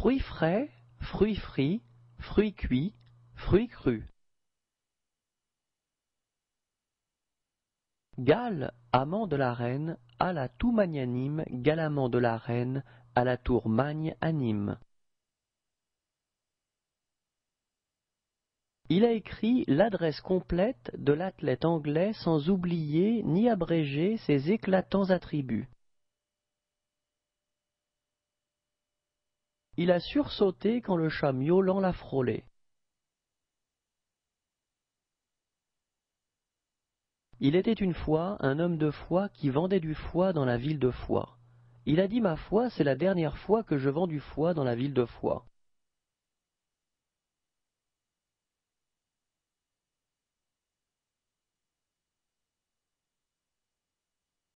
fruits frais, fruits frits, fruits cuits, fruits crus. Gale, amant de la reine, à la tout magnanime, galamment de la reine, à la tour magne anime. Il a écrit l'adresse complète de l'athlète anglais sans oublier ni abréger ses éclatants attributs. Il a sursauté quand le chat miaulant l'a frôlé. Il était une fois un homme de foie qui vendait du foie dans la ville de Foix. Il a dit « Ma foi, c'est la dernière fois que je vends du foie dans la ville de Foix. »